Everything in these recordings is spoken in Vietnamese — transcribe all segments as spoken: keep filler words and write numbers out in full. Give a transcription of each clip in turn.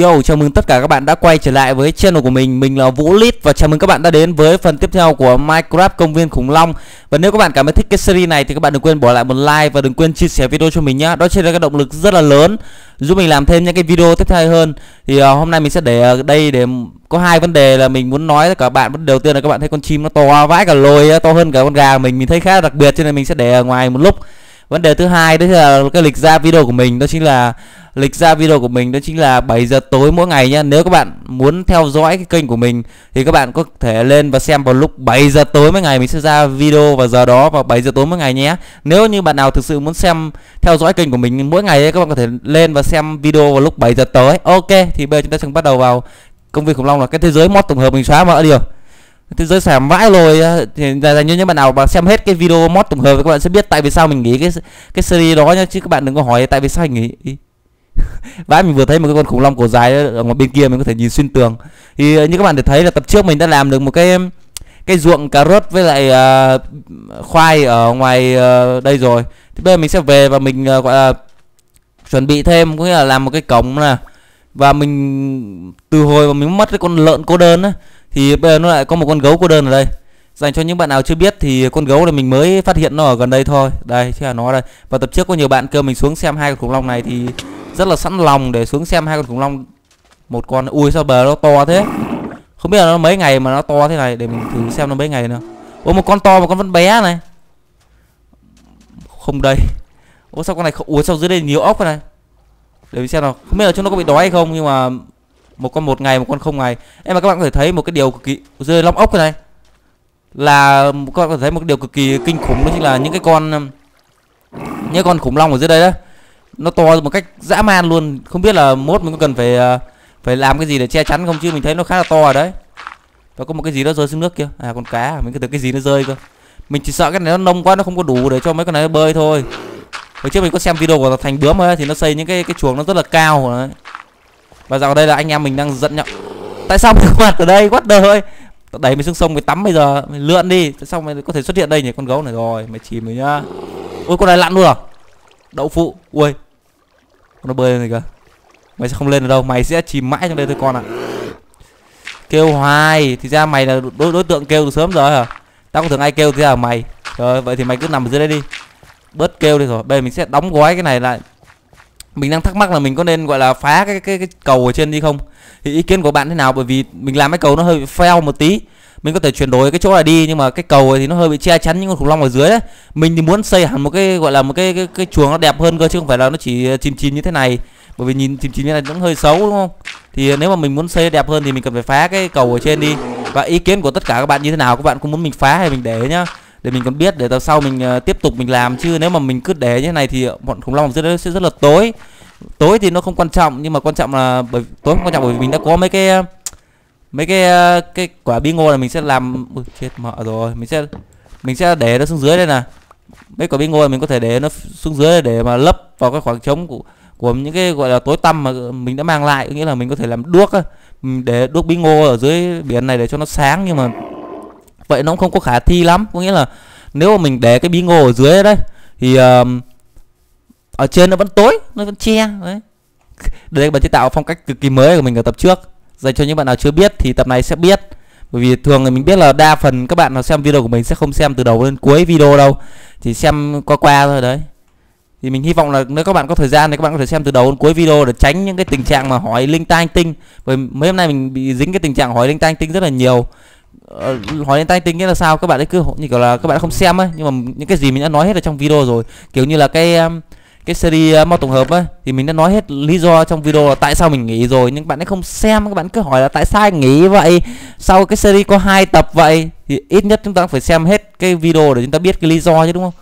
Yo, chào mừng tất cả các bạn đã quay trở lại với channel của mình. Mình là Vũ Lít và chào mừng các bạn đã đến với phần tiếp theo của Minecraft Công viên khủng long. Và nếu các bạn cảm thấy thích cái series này thì các bạn đừng quên bỏ lại một like và đừng quên chia sẻ video cho mình nhá. Đó chính là cái động lực rất là lớn giúp mình làm thêm những cái video tiếp theo hơn. Thì uh, hôm nay mình sẽ để ở uh, đây để có hai vấn đề là mình muốn nói với các bạn. Vấn đầu tiên là các bạn thấy con chim nó to vãi cả lồi, to hơn cả con gà mình, mình thấy khá là đặc biệt cho nên mình sẽ để ở ngoài một lúc. Vấn đề thứ hai đó là cái lịch ra video của mình, đó chính là lịch ra video của mình đó chính là bảy giờ tối mỗi ngày nhá. Nếu các bạn muốn theo dõi cái kênh của mình thì các bạn có thể lên và xem vào lúc bảy giờ tối mỗi ngày, mình sẽ ra video vào giờ đó vào bảy giờ tối mỗi ngày nhé. Nếu như bạn nào thực sự muốn xem theo dõi kênh của mình mỗi ngày ấy, các bạn có thể lên và xem video vào lúc bảy giờ tối. Ok, thì bây giờ chúng ta sẽ bắt đầu vào công viên khủng long, là cái thế giới mod tổng hợp mình xóa mọi điều. Thế giới xàm vãi rồi, thì dành cho những bạn nào mà xem hết cái video mod tổng hợp các bạn sẽ biết tại vì sao mình nghỉ cái cái series đó nhá, chứ các bạn đừng có hỏi tại vì sao mình nghỉ. Vãi, mình vừa thấy một cái con khủng long cổ dài ở ngoài bên kia mình có thể nhìn xuyên tường. Thì như các bạn để thấy là tập trước mình đã làm được một cái cái ruộng cà rốt với lại uh, khoai ở ngoài uh, đây rồi. Thì bây giờ mình sẽ về và mình uh, gọi là chuẩn bị thêm, có nghĩa là làm một cái cổng nè. Và mình từ hồi mà mình mất cái con lợn cô đơn á, thì bây giờ nó lại có một con gấu cô đơn ở đây. Dành cho những bạn nào chưa biết thì con gấu là mình mới phát hiện nó ở gần đây thôi. Đây chứ là nó đây. Và tập trước có nhiều bạn kêu mình xuống xem hai con khủng long này thì rất là sẵn lòng để xuống xem hai con khủng long. Một con, ui sao bờ nó to thế, không biết là nó mấy ngày mà nó to thế này. Để mình thử xem nó mấy ngày nữa. Ôi một con to mà con vẫn bé này. Không đây. Ôi sao con này không, ui sao dưới đây nhiều ốc này. Để mình xem nào, không biết là chúng nó có bị đói hay không, nhưng mà một con một ngày, một con không ngày. Em mà các bạn có thể thấy một cái điều cực kỳ, rơi lông ốc cái này, là các bạn có thể thấy một cái điều cực kỳ kinh khủng, đó chính là những cái con những con khủng long ở dưới đây đó nó to một cách dã man luôn. Không biết là mốt mình có cần phải phải làm cái gì để che chắn không, chứ mình thấy nó khá là to rồi đấy. Và có một cái gì đó rơi xuống nước kia, à con cá, mình cứ tưởng cái gì nó rơi cơ. Mình chỉ sợ cái này nó nông quá, nó không có đủ để cho mấy con này nó bơi thôi. Hồi trước mình có xem video của Thành Bướm ấy, thì nó xây những cái cái chuồng nó rất là cao đấy. Và dạo đây là anh em mình đang giận nhau. Tại sao mình có mặt ở đây? What the hell? Đẩy mình xuống sông, mình tắm bây giờ, mình lượn đi. Tại sao mình có thể xuất hiện đây nhỉ? Con gấu này rồi, mày chìm rồi nhá. Ôi con này lặn luôn à? Đậu phụ. Ui. Nó bơi lên này kìa. Mày sẽ không lên được đâu, mày sẽ chìm mãi trong đây thôi con ạ. À. Kêu hoài, thì ra mày là đối, đối tượng kêu từ sớm rồi hả? Tao không thường ai kêu thế là mày. Rồi vậy thì mày cứ nằm ở dưới đây đi. Bớt kêu đi rồi. Bây giờ mình sẽ đóng gói cái này lại. Mình đang thắc mắc là mình có nên gọi là phá cái, cái cái cầu ở trên đi không? Thì ý kiến của bạn thế nào? Bởi vì mình làm cái cầu nó hơi bị fail một tí. Mình có thể chuyển đổi cái chỗ này đi, nhưng mà cái cầu thì nó hơi bị che chắn những con khủng long ở dưới đấy. Mình thì muốn xây hẳn một cái gọi là một cái cái, cái chuồng nó đẹp hơn cơ, chứ không phải là nó chỉ chìm chìm như thế này. Bởi vì nhìn chìm chìm như thế này nó cũng hơi xấu đúng không? Thì nếu mà mình muốn xây đẹp hơn thì mình cần phải phá cái cầu ở trên đi. Và ý kiến của tất cả các bạn như thế nào? Các bạn cũng muốn mình phá hay mình để nhá? Để mình còn biết, để tao sau mình uh, tiếp tục mình làm. Chứ nếu mà mình cứ để như thế này thì bọn khủng long dưới đó sẽ rất là tối. Tối thì nó không quan trọng, nhưng mà quan trọng là bởi tối không quan trọng bởi vì mình đã có mấy cái mấy cái cái quả bí ngô là mình sẽ làm. Ui, chết mẹ rồi, mình sẽ mình sẽ để nó xuống dưới đây nè. Mấy quả bí ngô là mình có thể để nó xuống dưới để mà lấp vào cái khoảng trống của của những cái gọi là tối tăm mà mình đã mang lại, nghĩa là mình có thể làm đuốc, mình để đuốc bí ngô ở dưới biển này để cho nó sáng, nhưng mà vậy nó cũng không có khả thi lắm. Có nghĩa là nếu mà mình để cái bí ngô ở dưới đấy thì uh, ở trên nó vẫn tối, nó vẫn che đấy. Đây bạn chế tạo phong cách cực kỳ mới của mình ở tập trước. Dành cho những bạn nào chưa biết thì tập này sẽ biết. Bởi vì thường thì mình biết là đa phần các bạn nào xem video của mình sẽ không xem từ đầu đến cuối video đâu, chỉ xem qua qua thôi đấy. Thì mình hy vọng là nếu các bạn có thời gian thì các bạn có thể xem từ đầu đến cuối video để tránh những cái tình trạng mà hỏi linh tinh tinh. Bởi mấy hôm nay mình bị dính cái tình trạng hỏi linh tinh tinh rất là nhiều. Ờ, hỏi đến tay tính nghĩa là sao các bạn ấy cứ như kiểu là các bạn không xem ấy, nhưng mà những cái gì mình đã nói hết ở trong video rồi, kiểu như là cái cái series mod tổng hợp ấy thì mình đã nói hết lý do trong video là tại sao mình nghỉ rồi, nhưng bạn ấy không xem, các bạn cứ hỏi là tại sao anh nghỉ vậy, sau cái series có hai tập vậy, thì ít nhất chúng ta cũng phải xem hết cái video để chúng ta biết cái lý do chứ đúng không?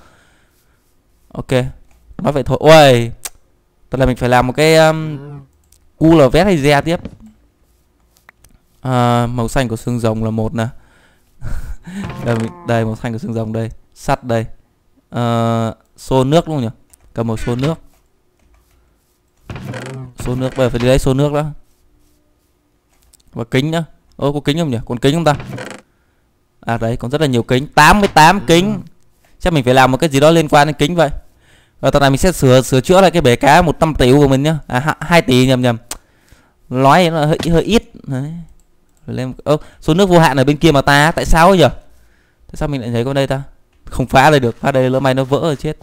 Ok, nói vậy thôi. Ôi, tức là mình phải làm một cái um, cooler vest hay re tiếp. À, màu xanh của xương rồng là một nè. Đây, đây màu xanh của xương rồng đây, sắt đây, à, xô nước đúng không nhỉ? Cầm một xô nước, xô nước bây giờ phải đi lấy xô nước đó. Và kính nữa. Ô có kính không nhỉ? Còn kính không ta? À đấy, còn rất là nhiều kính, tám mươi tám kính. Chắc mình phải làm một cái gì đó liên quan đến kính vậy. Và tuần này mình sẽ sửa sửa chữa lại cái bể cá một trăm tỷ của mình nhá. À hai tỷ nhầm nhầm. nói là hơi, hơi ít đấy. Lên ơ, số nước vô hạn ở bên kia mà ta, tại sao ấy nhỉ? Tại sao mình lại thấy con đây ta? Không phá lại được, phá đây lỡ may nó vỡ rồi chết.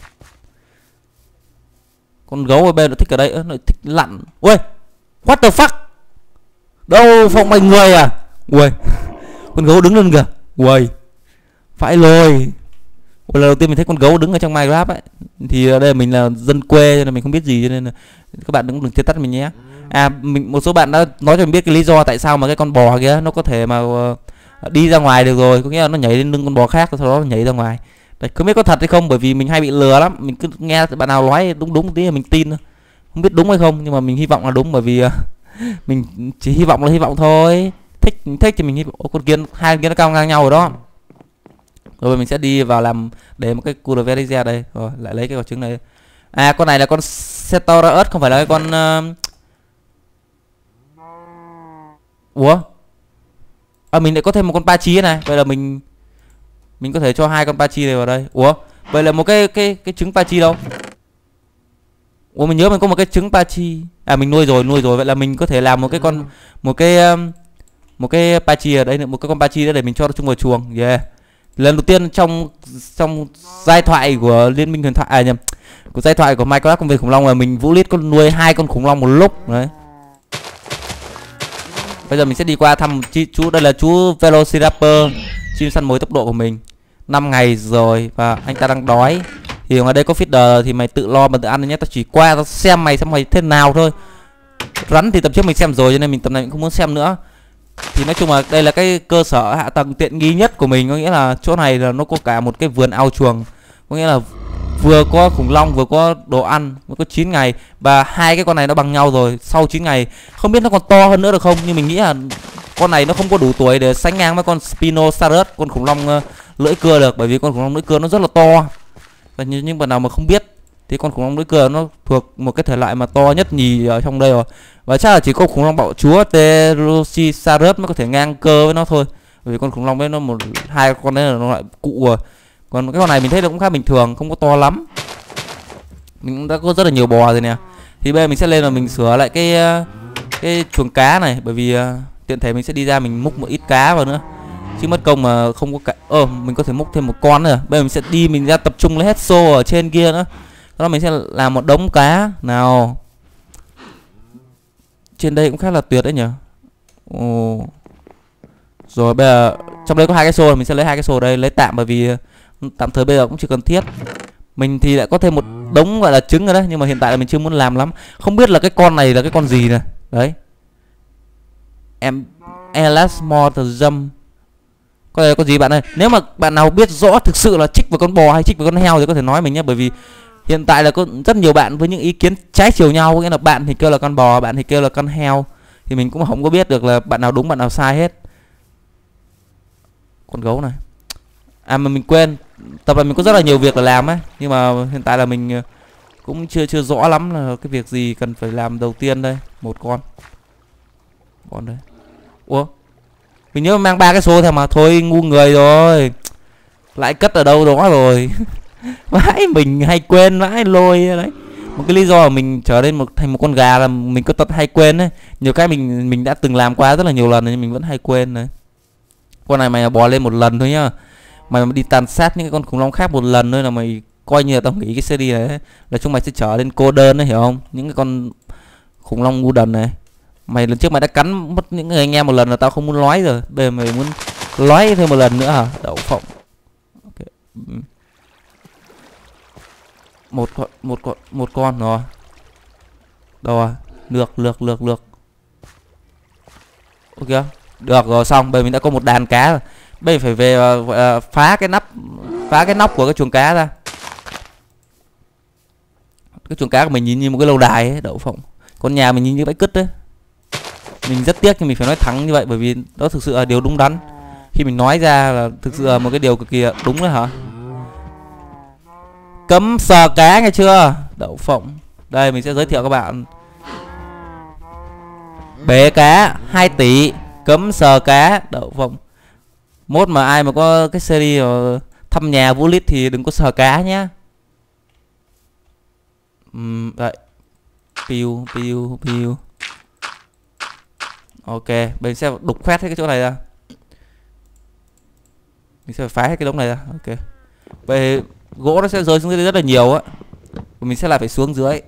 Con gấu ở bên nó thích ở đây, nó thích lặn. Ui, what the fuck? Đâu phòng mày người à? Ui, con gấu đứng lên kìa. Ui, phải rồi. Lần đầu tiên mình thấy con gấu đứng ở trong Minecraft ấy. Thì ở đây mình là dân quê cho nên mình không biết gì, cho nên là các bạn đừng đừng chia tắt mình nhé. À, mình, một số bạn đã nói cho mình biết cái lý do tại sao mà cái con bò kia nó có thể mà uh, đi ra ngoài được rồi. Có nghĩa là nó nhảy lên lưng con bò khác rồi sau đó nó nhảy ra ngoài. Đấy, không biết có thật hay không, bởi vì mình hay bị lừa lắm. Mình cứ nghe bạn nào nói đúng đúng tí là mình tin. Không biết đúng hay không nhưng mà mình hy vọng là đúng, bởi vì uh, mình chỉ hy vọng là hy vọng thôi. Thích thích thì mình hy vọng. Ô, con kiến, hai con kiến nó cao ngang nhau rồi đó. Rồi mình sẽ đi vào làm để một cái cua verisia đây, rồi lại lấy cái quả trứng này. À, con này là con Cetaurus, không phải là cái con uh... Ủa? À, mình lại có thêm một con Pachy này. Vậy là mình mình có thể cho hai con Pachy này vào đây. Ủa? Vậy là một cái cái cái trứng Pachy đâu? Ủa, mình nhớ mình có một cái trứng Pachy. À, mình nuôi rồi, nuôi rồi. Vậy là mình có thể làm một cái con một cái um, một cái Pachy ở đây nữa, một cái con Pachy nữa để mình cho nó chung vào chuồng. Yeah. Lần đầu tiên trong trong giai thoại của Liên minh huyền thoại, à nhầm, của giai thoại của Minecraft Công viên khủng long là mình Vũ Lít có nuôi hai con khủng long một lúc đấy. Bây giờ mình sẽ đi qua thăm chi, chú đây là chú Velociraptor, chim săn mồi tốc độ của mình. năm ngày rồi và anh ta đang đói. Thì ở đây có feeder thì mày tự lo mà tự ăn nhé, tao chỉ qua tao xem mày xem mày thế nào thôi. Rắn thì tập trước mình xem rồi cho nên mình tập này mình không muốn xem nữa. Thì nói chung là đây là cái cơ sở hạ tầng tiện nghi nhất của mình, có nghĩa là chỗ này là nó có cả một cái vườn ao chuồng, có nghĩa là vừa có khủng long vừa có đồ ăn, mới có chín ngày và hai cái con này nó bằng nhau rồi. Sau chín ngày không biết nó còn to hơn nữa được không, nhưng mình nghĩ là con này nó không có đủ tuổi để sánh ngang với con Spinosaurus, con khủng long lưỡi cưa được, bởi vì con khủng long lưỡi cưa nó rất là to. Và như những bạn nào mà không biết thì con khủng long lưỡi cưa nó thuộc một cái thể loại mà to nhất nhì ở trong đây rồi. Và chắc là chỉ có khủng long bạo chúa T-Rex mới có thể ngang cơ với nó thôi. Bởi vì con khủng long đấy nó một hai con đấy là nó loại cụ rồi. Còn cái con này mình thấy nó cũng khá bình thường, không có to lắm. Mình cũng đã có rất là nhiều bò rồi nè. Thì bây giờ mình sẽ lên là mình sửa lại cái cái chuồng cá này, bởi vì uh, tiện thể mình sẽ đi ra mình múc một ít cá vào nữa. Chứ mất công mà không có cá. Ờ, mình có thể múc thêm một con nữa. Bây giờ mình sẽ đi mình ra tập trung lấy hết xô ở trên kia nữa. Đó, mình sẽ làm một đống cá nào. Trên đây cũng khá là tuyệt đấy nhỉ. Ồ. Rồi bây giờ trong đây có hai cái xô, mình sẽ lấy hai cái xô đây, lấy tạm bởi vì tạm thời bây giờ cũng chưa cần thiết. Mình thì lại có thêm một đống gọi là trứng rồi đấy, nhưng mà hiện tại là mình chưa muốn làm lắm. Không biết là cái con này là cái con gì này. Đấy. Em Elasmore Jump. Con này là con gì bạn ơi? Nếu mà bạn nào biết rõ thực sự là chích vào con bò hay chích vào con heo thì có thể nói mình nhé, bởi vì hiện tại là có rất nhiều bạn với những ý kiến trái chiều nhau, có nghĩa là bạn thì kêu là con bò, bạn thì kêu là con heo. Thì mình cũng không có biết được là bạn nào đúng, bạn nào sai hết. Con gấu này. À mà mình quên, tập này mình có rất là nhiều việc để làm ấy. Nhưng mà hiện tại là mình cũng chưa chưa rõ lắm là cái việc gì cần phải làm đầu tiên đây. Một con. Con đấy. Ủa? Mình nhớ mang ba cái số thôi mà. Thôi ngu người rồi. Lại cất ở đâu đó rồi. Vãi, mình hay quên vãi lôi đấy. Một cái lý do mà mình trở nên một thành một con gà là mình cứ tật hay quên đấy. Nhiều cái mình mình đã từng làm qua rất là nhiều lần nhưng mình vẫn hay quên đấy. Con này mày bò lên một lần thôi nhá. Mày mà đi tàn sát những cái con khủng long khác một lần thôi là mày coi như là tao nghĩ cái series này ấy, là chúng mày sẽ trở nên cô đơn đấy, hiểu không? Những cái con khủng long ngu đần này. Mày lần trước mày đã cắn mất những người anh em một lần là tao không muốn nói rồi. Bây giờ mày muốn nói thêm một lần nữa hả? Đậu phộng. Okay. Một con, một con, một con rồi. Đâu à? Lược, lược, lược, lược. Ok. Được rồi, xong. Bây giờ mình đã có một đàn cá rồi. Bây giờ phải về uh, phá cái nắp, phá cái nóc của cái chuồng cá ra. Cái chuồng cá của mình nhìn như một cái lâu đài ấy, đậu phộng. Con nhà mình nhìn như bãi cứt đấy. Mình rất tiếc nhưng mình phải nói thẳng như vậy, bởi vì đó thực sự là điều đúng đắn. Khi mình nói ra là thực sự là một cái điều cực kỳ đúng đấy hả? Cấm sờ cá nghe chưa? Đậu phộng. Đây mình sẽ giới thiệu các bạn. Bế cá hai tỷ, cấm sờ cá, đậu phộng. Mốt mà ai mà có cái series thăm nhà Vũ Lít thì đừng có sờ cá nhá. Uhm, vậy. Piu piu piu. Ok, mình sẽ đục khoét hết cái chỗ này ra. Mình sẽ phá hết cái đống này ra. Ok. Vậy gỗ nó sẽ rơi xuống dưới rất là nhiều á. Mình sẽ lại phải xuống dưới.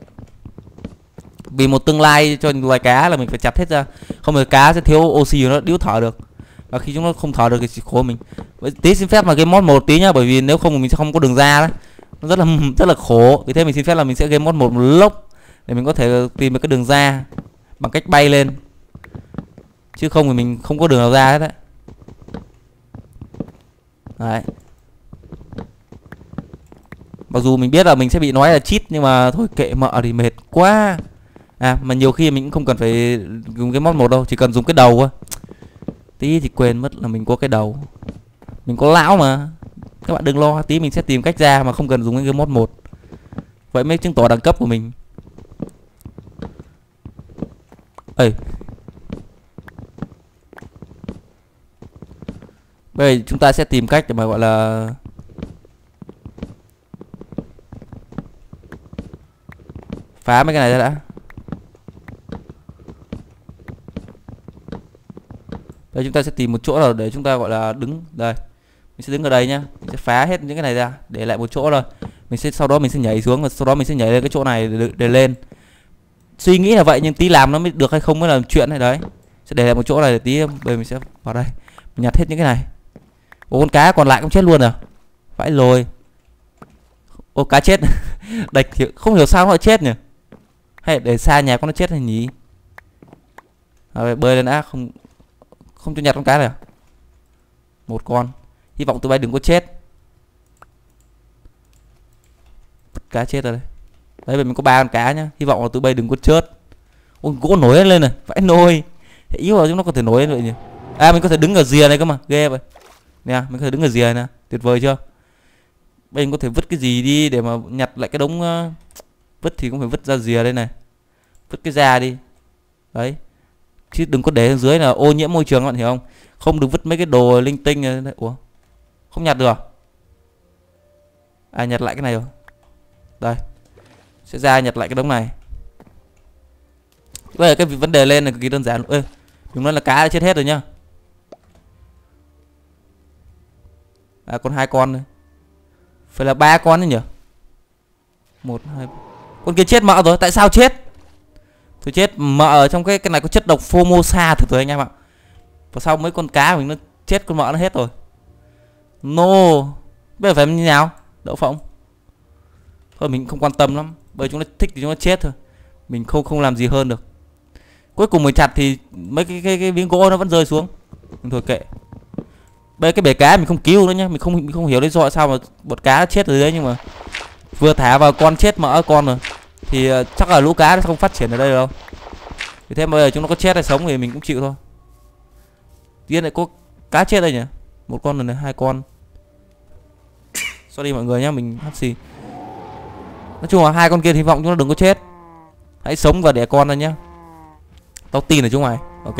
Vì một tương lai cho loài cá là mình phải chặt hết ra. Không thì cá sẽ thiếu oxy, nó đéo thở được. Và khi chúng nó không thở được thì khổ mình. Vậy, tí xin phép mà game mod một tí nhá, bởi vì nếu không mình sẽ không có đường ra đó. Nó rất là rất là khổ. Vì thế mình xin phép là mình sẽ game mod một một lốc để mình có thể tìm được cái đường ra bằng cách bay lên. Chứ không thì mình không có đường nào ra hết đấy. Đấy. Mặc dù mình biết là mình sẽ bị nói là cheat, nhưng mà thôi kệ mợ thì mệt quá. À mà nhiều khi mình cũng không cần phải dùng cái mod một đâu, chỉ cần dùng cái đầu thôi. Tí thì quên mất là mình có cái đầu. Mình có lão mà. Các bạn đừng lo, tí mình sẽ tìm cách ra mà không cần dùng cái mod một. Vậy mới chứng tỏ đẳng cấp của mình. Ê. Bây giờ chúng ta sẽ tìm cách để mà gọi là phá mấy cái này ra đã. Đây chúng ta sẽ tìm một chỗ nào để chúng ta gọi là đứng. Đây mình sẽ đứng ở đây nhá, mình sẽ phá hết những cái này ra để lại một chỗ rồi mình sẽ sau đó mình sẽ nhảy xuống, và sau đó mình sẽ nhảy lên cái chỗ này để, để lên. Suy nghĩ là vậy nhưng tí làm nó mới được hay không mới là chuyện này. Đấy sẽ để lại một chỗ này để tí bây mình sẽ vào đây mình nhặt hết những cái này. Ủa con cá còn lại cũng chết luôn à? Vãi lồi. Ô cá chết. Đạch thì không hiểu sao nó lại chết nhỉ, hay để xa nhà con nó chết hay nhỉ. À, bơi lên á. Không không cho nhặt con cá này à? Một con. Hy vọng tụi bay đừng có chết. Cá chết rồi đây. Đấy mình có ba con cá nhá. Hy vọng là tụi bay đừng có chết. Ôi gỗ nổi lên này. Vãi nồi. Yếu rồi chúng nó có thể nổi lên vậy nhỉ. À mình có thể đứng ở rìa này cơ mà. Ghê vậy. Nè mình có thể đứng ở rìa nè. Tuyệt vời chưa. Bây mình có thể vứt cái gì đi để mà nhặt lại cái đống. Vứt thì cũng phải vứt ra rìa đây này. Vứt cái da đi. Đấy. Chứ đừng có để ở dưới là ô nhiễm môi trường, bạn hiểu không? Không được vứt mấy cái đồ linh tinh này. Ủa không nhặt được à? À nhặt lại cái này rồi. Đây sẽ ra nhặt lại cái đống này. Bây giờ cái vấn đề lên là cực kỳ đơn giản. Ê, đúng là cá đã chết hết rồi nhá. À còn hai con nữa. Phải là ba con nữa nhỉ. Một hai. Con kia chết mỡ rồi. Tại sao chết? Tôi chết mỡ ở trong cái cái này có chất độc Formosa thử thử anh em ạ. Và sau mấy con cá của mình nó chết, con mỡ nó hết rồi. No. Bây giờ phải làm như nào? Đậu phộng. Thôi mình không quan tâm lắm. Bởi chúng nó thích thì chúng nó chết thôi. Mình không không làm gì hơn được. Cuối cùng mình chặt thì mấy cái cái cái miếng gỗ nó vẫn rơi xuống. Mình thôi kệ. Bây cái bể cá mình không cứu nữa nhá. Mình không mình không hiểu lý do sao mà bột cá chết ở dưới đấy, nhưng mà vừa thả vào con chết mỡ con rồi. Thì chắc là lũ cá nó không phát triển ở đây đâu. Vì thế bây giờ chúng nó có chết hay sống thì mình cũng chịu thôi. Tiên lại có cá chết đây nhỉ? Một con rồi này, hai con. Sorry mọi người nhá, mình hắt xì. Nói chung là hai con kia hy vọng chúng nó đừng có chết. Hãy sống và đẻ con ra nhá. Tao tin ở chúng mày. Ok.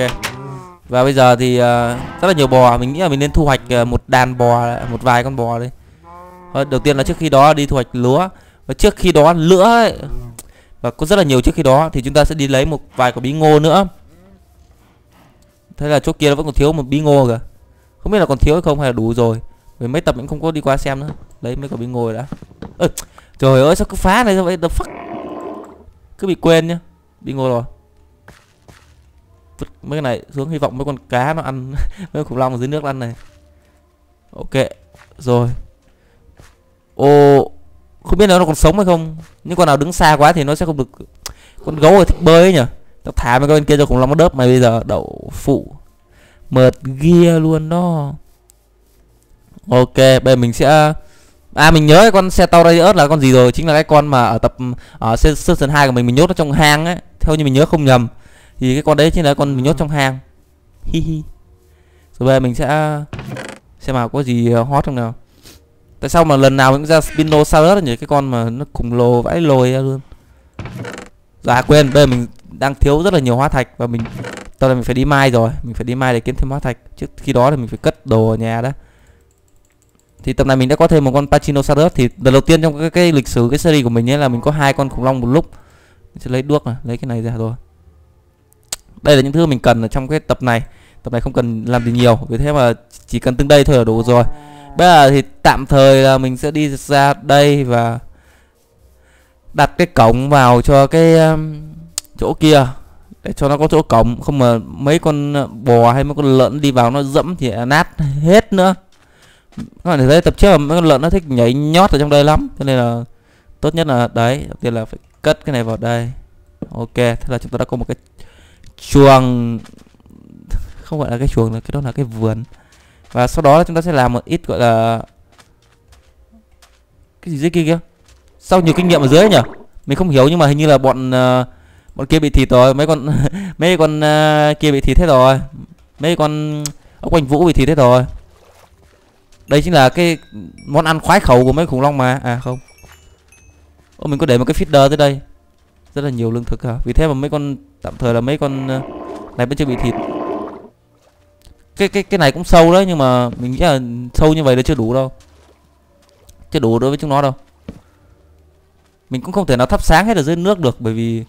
Và bây giờ thì uh, rất là nhiều bò, mình nghĩ là mình nên thu hoạch uh, một đàn bò, một vài con bò đi. Uh, đầu tiên là trước khi đó đi thu hoạch lúa, và trước khi đó lửa ấy, và có rất là nhiều trước khi đó thì chúng ta sẽ đi lấy một vài quả bí ngô nữa. Thế là chỗ kia nó vẫn còn thiếu một bí ngô kìa. Không biết là còn thiếu hay không hay là đủ rồi. Vì mấy tập mình không có đi qua xem nữa. Lấy mấy quả bí ngô rồi đã. Ê, trời ơi sao cứ phá này sao vậy? The fuck. Cứ bị quên nhá. Bí ngô rồi. Vứt mấy cái này xuống, hy vọng mấy con cá nó ăn. Mấy con khủng long ở dưới nước ăn này. Ok. Rồi. Ồ. Không biết là nó còn sống hay không. Những con nào đứng xa quá thì nó sẽ không được. Con gấu thì thích bơi ấy nhỉ. Tao thả mấy con bên kia cho khủng long nó đớp mày bây giờ. Đậu phụ. Mệt ghia luôn đó. Ok. Bây giờ mình sẽ. À mình nhớ cái con xe tàu đây ớt là con gì rồi. Chính là cái con mà ở tập ở season hai của mình mình nhốt nó trong hang ấy. Theo như mình nhớ không nhầm thì cái con đấy chính là con mình nhốt trong hang. Hi hi. Rồi bây giờ mình sẽ xem nào có gì hot không nào. Tại sao mà lần nào mình cũng ra Spinosaurus nhỉ? Cái con mà nó khủng lồ vãi lồi ra luôn. Dạ quên, bây giờ mình đang thiếu rất là nhiều hóa thạch. Và mình tao là mình phải đi mai rồi. Mình phải đi mai để kiếm thêm hóa thạch. Trước khi đó thì mình phải cất đồ ở nhà đó. Thì tập này mình đã có thêm một con Pachycephalosaurus. Thì lần đầu tiên trong cái, cái lịch sử cái series của mình ấy là mình có hai con khủng long một lúc. Mình sẽ lấy đuốc này, lấy cái này ra rồi. Đây là những thứ mình cần ở trong cái tập này. Tập này không cần làm gì nhiều, vì thế mà chỉ cần từng đây thôi là đủ rồi. Bây giờ thì tạm thời là mình sẽ đi ra đây và đặt cái cổng vào cho cái chỗ kia, để cho nó có chỗ cổng, không mà mấy con bò hay mấy con lợn đi vào nó dẫm thì nát hết nữa. Các bạn thấy tập trước là mấy con lợn nó thích nhảy nhót ở trong đây lắm, cho nên là tốt nhất là đấy, đầu tiên là phải cất cái này vào đây. Ok, thế là chúng ta đã có một cái chuồng, không gọi là cái chuồng, là cái đó là cái vườn. Và sau đó chúng ta sẽ làm một ít gọi là cái gì dưới kia kia. Sau nhiều kinh nghiệm ở dưới nhỉ, mình không hiểu nhưng mà hình như là bọn bọn kia bị thịt rồi, mấy con mấy con kia bị thịt thế rồi, mấy con ốc quanh vũ bị thịt thế rồi. Đây chính là cái món ăn khoái khẩu của mấy khủng long mà. À không, ô mình có để một cái feeder tới đây, rất là nhiều lương thực hả? Vì thế mà mấy con tạm thời là mấy con này vẫn chưa bị thịt. Cái cái cái này cũng sâu đấy, nhưng mà mình nghĩ là sâu như vậy là chưa đủ đâu, chưa đủ đối với chúng nó đâu. Mình cũng không thể nào thắp sáng hết ở dưới nước được, bởi vì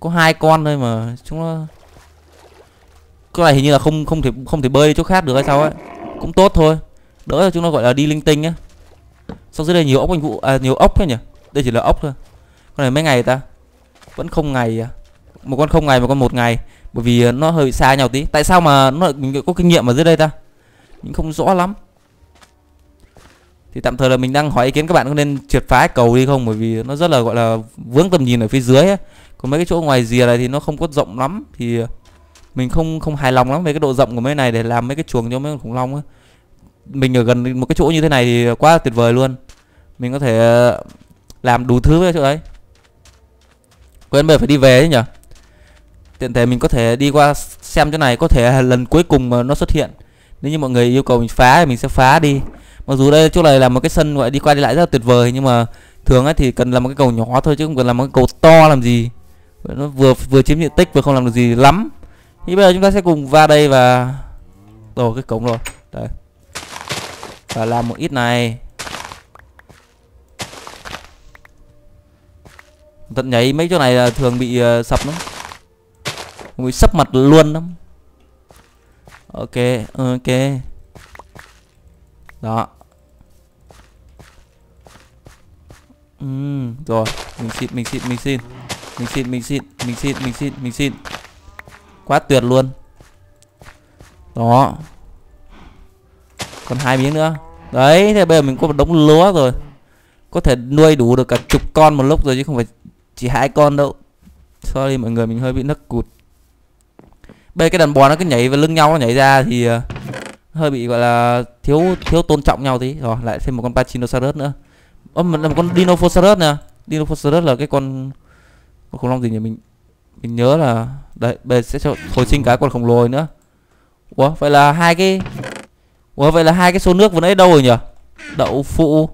có hai con thôi mà chúng nó. Cái này hình như là không không thể không thể bơi đi chỗ khác được hay sao ấy. Cũng tốt thôi, đỡ là chúng nó gọi là đi linh tinh á. Sau dưới đây nhiều ốc anh Vũ, à, nhiều ốc thế nhỉ. Đây chỉ là ốc thôi. Con này mấy ngày ta? Vẫn không ngày à? Một con không ngày, một con một ngày, bởi vì nó hơi xa nhau tí. Tại sao mà nó mình có kinh nghiệm ở dưới đây ta? Mình không rõ lắm. Thì tạm thời là mình đang hỏi ý kiến các bạn có nên triệt phá cầu đi không, bởi vì nó rất là gọi là vướng tầm nhìn ở phía dưới ấy. Còn mấy cái chỗ ngoài rìa này thì nó không có rộng lắm, thì mình không không hài lòng lắm về cái độ rộng của mấy này để làm mấy cái chuồng cho mấy con khủng long ấy. Mình ở gần một cái chỗ như thế này thì quá tuyệt vời luôn, mình có thể làm đủ thứ với chỗ đấy. Quên bây giờ phải đi về chứ nhỉ. Tiện thể mình có thể đi qua xem chỗ này, có thể là lần cuối cùng mà nó xuất hiện. Nếu như mọi người yêu cầu mình phá thì mình sẽ phá đi. Mặc dù đây chỗ này là một cái sân gọi đi qua đi lại rất là tuyệt vời, nhưng mà thường ấy thì cần làm một cái cầu nhỏ thôi, chứ không cần làm một cái cầu to làm gì. Nó vừa vừa chiếm diện tích vừa không làm được gì lắm. Thì bây giờ chúng ta sẽ cùng vào đây và đổ cái cổng rồi đấy, và làm một ít này. Tận nhảy mấy chỗ này là thường bị uh, sập lắm, bị sấp mặt luôn lắm. Ok, ok. Đó. Uhm, rồi, mình xin, mình xin, mình xin. Mình xin, mình xin, mình xin, mình xin, mình xin. Quá tuyệt luôn. Đó. Còn hai miếng nữa. Đấy, thế bây giờ mình có một đống lúa rồi. Có thể nuôi đủ được cả chục con một lúc rồi, chứ không phải chỉ hai con đâu. Sorry mọi người, mình hơi bị nấc cụt. Bây cái đàn bò nó cứ nhảy vào lưng nhau, nó nhảy ra thì hơi bị gọi là thiếu thiếu tôn trọng nhau tí. Rồi lại thêm một con Pachycephalosaurus nữa. Ơ mà là một con Dinofosaurus nè. Dinofosaurus là cái con con khủng long gì nhỉ, mình mình nhớ là đấy. Bây sẽ cho hồi sinh cái con khổng lồ nữa. Ủa vậy là hai cái Ủa vậy là hai cái số nước vừa nãy đâu rồi nhỉ? Đậu phụ.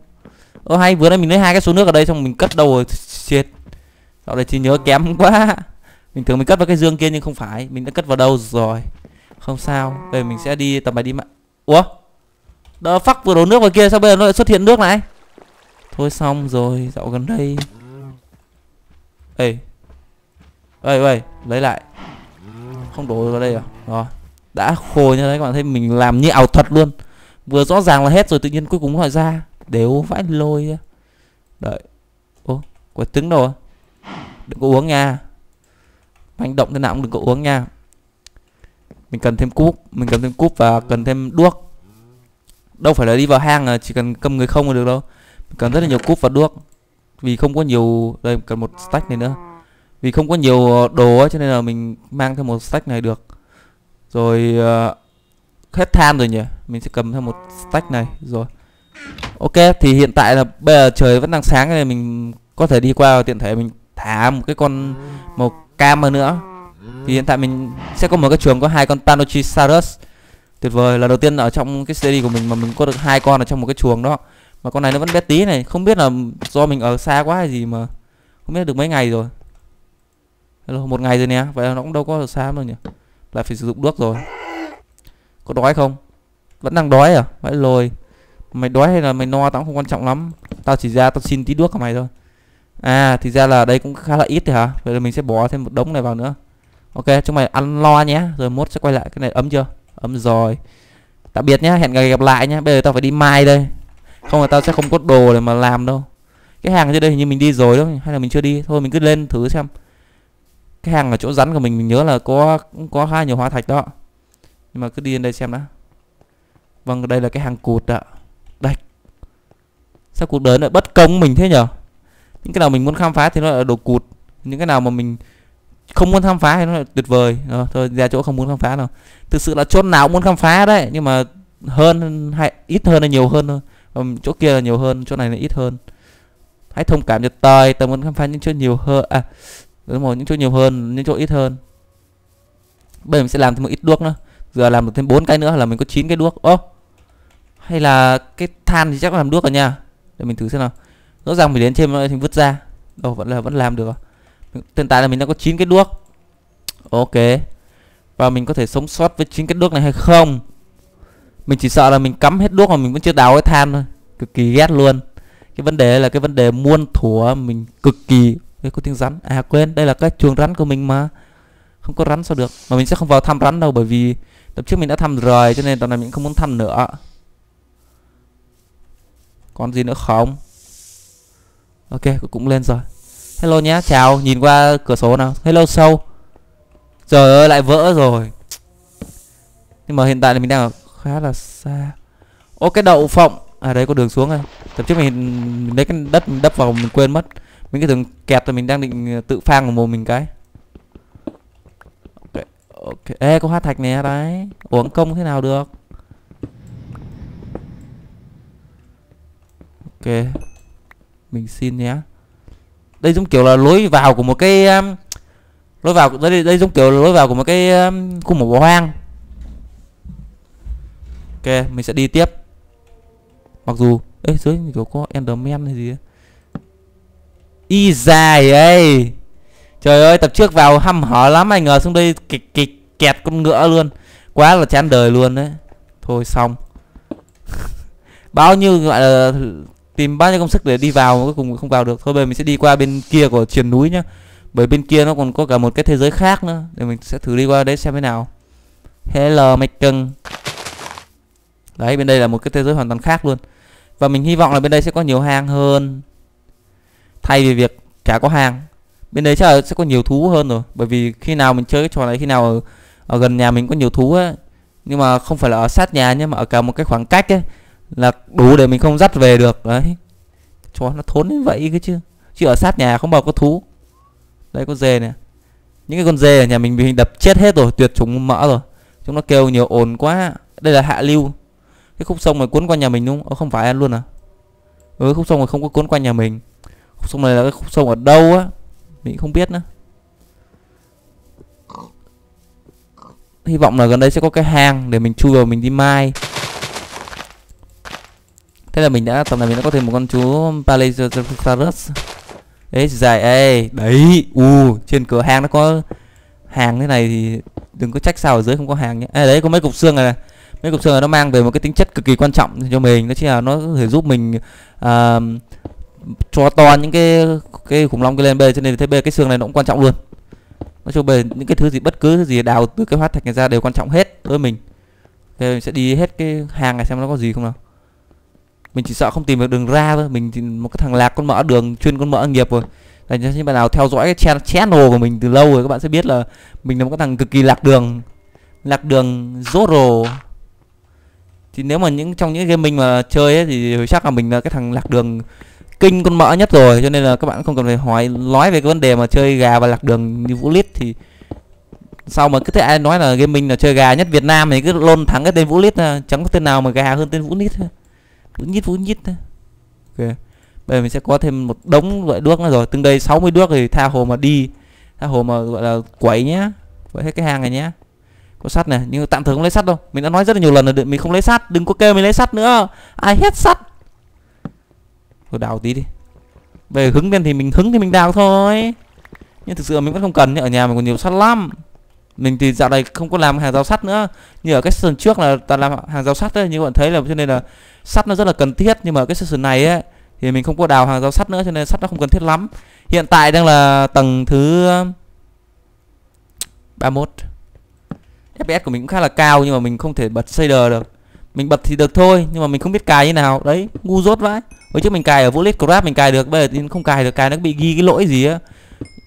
Ơ hay vừa nãy mình lấy hai cái số nước ở đây xong mình cất đâu rồi, chết. Dạo này chỉ nhớ kém quá. Mình thường mình cất vào cái dương kia nhưng không phải, mình đã cất vào đâu rồi. Không sao, bây giờ mình sẽ đi tầm bài đi mà. Ủa? Đỡ phắc vừa đổ nước vào kia sao bây giờ nó lại xuất hiện nước này? Thôi xong rồi, dạo gần đây. Ê. Ê ê, lấy lại. Không đổ vào đây à? Rồi. Đã khôi như thế, các bạn thấy mình làm như ảo thuật luôn. Vừa rõ ràng là hết rồi tự nhiên cuối cùng nó ra, đều vãi lôi ra. Đợi. Ô, quả trứng đâu à? Đừng có uống nha. Hành động thế nào cũng đừng có uống nha. Mình cần thêm cúp, mình cần thêm cúp và cần thêm đuốc. Đâu phải là đi vào hang là chỉ cần cầm người không là được đâu. Mình cần rất là nhiều cúp và đuốc. Vì không có nhiều, đây cần một stack này nữa. Vì không có nhiều đồ ấy, cho nên là mình mang thêm một stack này được. Rồi uh, hết than rồi nhỉ. Mình sẽ cầm thêm một stack này rồi. Ok, thì hiện tại là bây giờ trời vẫn đang sáng nên mình có thể đi qua, tiện thể mình thả một cái con màu cam hơn nữa. Thì hiện tại mình sẽ có một cái chuồng có hai con Pachycephalosaurus. Tuyệt vời, là đầu tiên ở trong cái series của mình mà mình có được hai con ở trong một cái chuồng đó. Mà con này nó vẫn bé tí này, không biết là do mình ở xa quá hay gì mà không biết được mấy ngày rồi. Hello, một ngày rồi nè, vậy là nó cũng đâu có ở xa đâu nhỉ. Lại phải sử dụng đuốc rồi. Có đói không? Vẫn đang đói à? Vãi lồi. Mày đói hay là mày no tao cũng không quan trọng lắm. Tao chỉ ra tao xin tí đuốc của mày thôi. À, thì ra là đây cũng khá là ít thì hả? Vậy là mình sẽ bỏ thêm một đống này vào nữa. Ok, chúng mày ăn lo nhé, rồi mốt sẽ quay lại. Cái này ấm chưa? Ấm rồi. Tạm biệt nhé, hẹn ngày gặp lại nhé. Bây giờ tao phải đi mai đây, không là tao sẽ không có đồ để mà làm đâu. Cái hàng trên đây hình như mình đi rồi đó, hay là mình chưa đi. Thôi mình cứ lên thử xem. Cái hàng ở chỗ rắn của mình mình nhớ là có có khá nhiều hóa thạch đó. Nhưng mà cứ đi lên đây xem đã. Vâng, đây là cái hàng cụt ạ. Đây. Sao cuộc đời lại bất công mình thế nhở? Những cái nào mình muốn khám phá thì nó là đồ cụt, những cái nào mà mình không muốn khám phá thì nó là tuyệt vời. Rồi, thôi ra chỗ không muốn khám phá nào. Thực sự là chỗ nào cũng muốn khám phá đấy, nhưng mà hơn hay ít hơn là nhiều hơn thôi. Còn chỗ kia là nhiều hơn, chỗ này là ít hơn. Hãy thông cảm cho tôi, tôi muốn khám phá những chỗ nhiều hơn. À, đúng rồi, những chỗ nhiều hơn, những chỗ ít hơn. Bây giờ mình sẽ làm thêm một ít đuốc nữa. Giờ làm được thêm bốn cái nữa là mình có chín cái đuốc. Ô, hay là cái than thì chắc là làm đuốc rồi nha. Để mình thử xem nào. Rõ ràng mình đến trên mình vứt ra. Đâu, vẫn là vẫn làm được. Hiện tại là mình đã có chín cái đuốc. Ok. Và mình có thể sống sót với chín cái đuốc này hay không? Mình chỉ sợ là mình cắm hết đuốc mà mình vẫn chưa đào cái than thôi. Cực kỳ ghét luôn. Cái vấn đề là cái vấn đề muôn thủa mình cực kỳ. Đây có tiếng rắn. À quên, đây là cái chuồng rắn của mình mà. Không có rắn sao được. Mà mình sẽ không vào thăm rắn đâu, bởi vì tập trước mình đã thăm rồi, cho nên tầm này mình không muốn thăm nữa. Còn gì nữa không? Ok, cũng lên rồi. Hello nhá, chào, nhìn qua cửa sổ nào. Hello sâu. Trời ơi, lại vỡ rồi. Nhưng mà hiện tại là mình đang ở khá là xa. Ô, cái đậu phộng. À, đấy có đường xuống rồi. Tập trước mình, mình lấy cái đất mình đắp vào mình quên mất. Mình cái đường kẹt là mình đang định tự phang vào mồm mình cái. Ok, ok. Ê, có hóa thạch nè, đấy. Uống công thế nào được. Ok, mình xin nhé. Đây giống kiểu là lối vào của một cái um, lối vào đây, đây giống kiểu là lối vào của một cái um, khu mỏ hoang. Ok, mình sẽ đi tiếp. Mặc dù ấy dưới kiểu có Enderman hay gì ấy. Y dài ấy. Trời ơi, tập trước vào hăm hở lắm, anh ngờ xuống đây kịch kịch kẹt con ngựa luôn. Quá là chán đời luôn đấy. Thôi xong. Bao nhiêu gọi là tìm bao nhiêu công sức để đi vào mà cuối cùng không vào được. Thôi bây giờ mình sẽ đi qua bên kia của triền núi nhá. Bởi bên kia nó còn có cả một cái thế giới khác nữa. Để mình sẽ thử đi qua đấy xem thế nào. Hello mày cưng. Đấy, bên đây là một cái thế giới hoàn toàn khác luôn. Và mình hy vọng là bên đây sẽ có nhiều hàng hơn. Thay vì việc chả có hàng. Bên đây chắc là sẽ có nhiều thú hơn rồi. Bởi vì khi nào mình chơi cái trò này, khi nào ở, ở gần nhà mình có nhiều thú ấy. Nhưng mà không phải là ở sát nhà nhé, mà ở cả một cái khoảng cách ấy. Là đủ để mình không dắt về được. Đấy, chó nó thốn như vậy cái chứ. Chứ ở sát nhà không bao có thú. Đây có dê nè. Những cái con dê ở nhà mình bị mình đập chết hết rồi. Tuyệt chủng mỡ rồi. Chúng nó kêu nhiều ồn quá. Đây là hạ lưu. Cái khúc sông này cuốn qua nhà mình đúng không? Ô, không phải ăn luôn à? Ừ, khúc sông này không có cuốn qua nhà mình. Khúc sông này là cái khúc sông ở đâu á? Mình không biết nữa. Hy vọng là gần đây sẽ có cái hang để mình chui vào mình đi mai. Thế là mình đã tầm này mình đã có thêm một con chú Pachycephalosaurus. Đấy dài ê. Đấy, u trên cửa hàng nó có hàng thế này thì đừng có trách sao ở dưới không có hàng nhé. À, đấy có mấy cục xương này, này. Mấy cục xương này nó mang về một cái tính chất cực kỳ quan trọng cho mình, nó chính là nó có thể giúp mình uh, cho to những cái cái khủng long cái lên bề, cho nên thế bề cái xương này nó cũng quan trọng luôn. Nói chung bề những cái thứ gì bất cứ thứ gì đào từ cái hóa thạch này ra đều quan trọng hết đối với mình. Thế mình sẽ đi hết cái hàng này xem nó có gì không nào. Mình chỉ sợ không tìm được đường ra thôi. Mình thì một cái thằng lạc con mỡ đường, chuyên con mỡ nghiệp rồi. Dành cho những bạn nào theo dõi cái channel của mình từ lâu rồi, các bạn sẽ biết là mình là một cái thằng cực kỳ lạc đường. Lạc đường Zoro. Thì nếu mà những trong những game mình mà chơi ấy, thì chắc là mình là cái thằng lạc đường kinh con mỡ nhất rồi. Cho nên là các bạn không cần phải hỏi nói về cái vấn đề mà chơi gà và lạc đường như Vũ Lít. Thì sao mà cứ thế ai nói là game mình là chơi gà nhất Việt Nam thì cứ lôn thắng cái tên Vũ Lít. Chẳng có tên nào mà gà hơn tên Vũ Lít. Vũ nhít vũ nhít thôi. Ok. Bây giờ mình sẽ có thêm một đống loại đuốc nữa rồi. Từng đây sáu mươi đuốc thì tha hồ mà đi. Tha hồ mà gọi là quẩy nhá. Quẩy hết cái hàng này nhá. Có sắt này, nhưng tạm thời không lấy sắt đâu. Mình đã nói rất là nhiều lần rồi, mình không lấy sắt, đừng có kêu mình lấy sắt nữa. Ai hết sắt. Thôi đào tí đi. Về hứng lên thì mình hứng thì mình đào thôi. Nhưng thực sự mình vẫn không cần, ở nhà mình còn nhiều sắt lắm. Mình thì dạo này không có làm hàng rào sắt nữa. Như ở cái session trước là ta làm hàng rào sắt đấy, như bạn thấy là cho nên là sắt nó rất là cần thiết. Nhưng mà cái session này ấy thì mình không có đào hàng rào sắt nữa, cho nên sắt nó không cần thiết lắm. Hiện tại đang là tầng thứ ba mốt. ép pê ét của mình cũng khá là cao nhưng mà mình không thể bật shader được. Mình bật thì được thôi nhưng mà mình không biết cài như nào. Đấy, ngu dốt vãi. Hồi trước mình cài ở Vũ Lít Craft mình cài được, bây giờ thì không cài được, cài nó bị ghi cái lỗi gì á.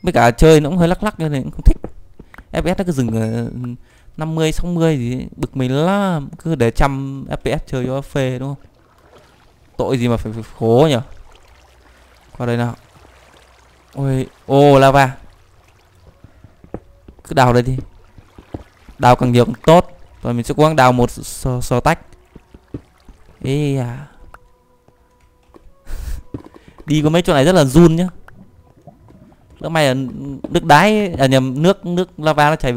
Với cả chơi nó cũng hơi lắc lắc nên cũng không thích. ép pê ét nó cứ dừng năm mươi sáu mươi gì bực mình lắm, cứ để trăm ép pê ét chơi cho phê đúng không? Tội gì mà phải, phải khổ nhỉ. Qua đây nào. Ôi, ô oh, lava. Cứ đào đây đi. Đào càng nhiều càng tốt. Rồi mình sẽ cố gắng đào một sò, sò tách. Ê à. Đi có mấy chỗ này rất là run nhá. Lỡ may là nước đáy à, nhầm nước nước lava nó chảy,